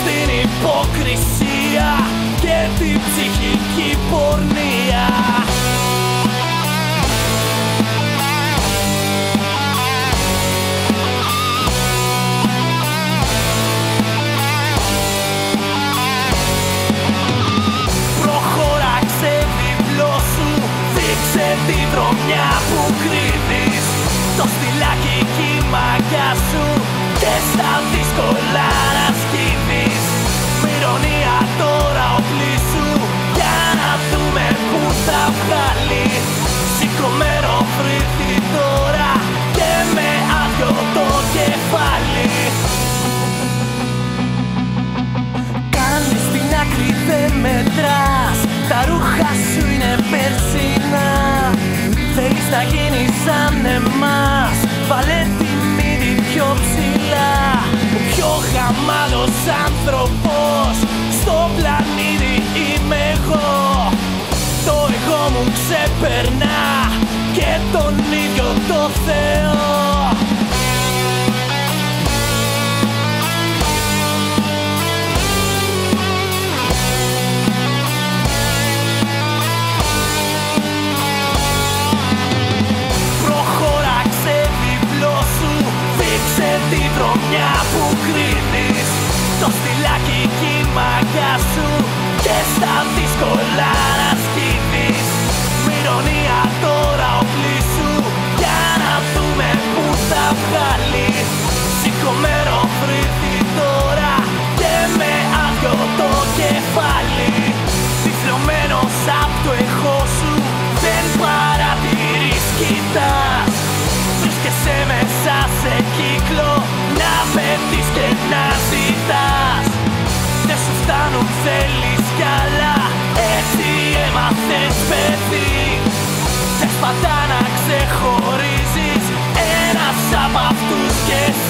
στην υποκρισία και την ψυχική πορνεία. Προχώρα, ξεδιπλώ σου, δείξε τη δρομιά που κρύβεις, το στυλάκι κύμαγιά σου και στα δύσκολα να σκύβεις. Μ' ηρωνία τώρα οπλίσου για να δούμε που θα βγάλεις. Σηκωμένο φρύδι τώρα και με άδειο το κεφάλι. Κάνεις την άκρη, δεν μετράς, τα ρούχα σου είναι περσινά. Θέλεις να γίνεις σαν εμάς, βάλε τη μύτη πιο ψηλά. Ο πιο γαμάδος άνθρωπος στο πλανήτη είμαι εγώ. Το εγώ μου ξεπερνά και τον ίδιο το Θεό. Τη βρωμιά που κρίνεις, το στυλάκι κύμαγιά σου και στα δύσκολα να σκύβεις. Μ' ηρωνία τώρα οπλίσου για να δούμε που θα βγάλεις. Σηκωμένο φρύδι τώρα και με άδειο το κεφάλι. Τυφλωμένος απ' το εγώ σου δεν παρατηρείς, κοιτάς. Βρίσκεσαι μέσα σε κύκλο, να πέφτεις και να ζητάς. Δεν σου φτάνουν, θέλεις κι άλλα, έτσι έμαθες παιδί. Θες πάντα να ξεχωρίζεις ένας από αυτούς και εσύ.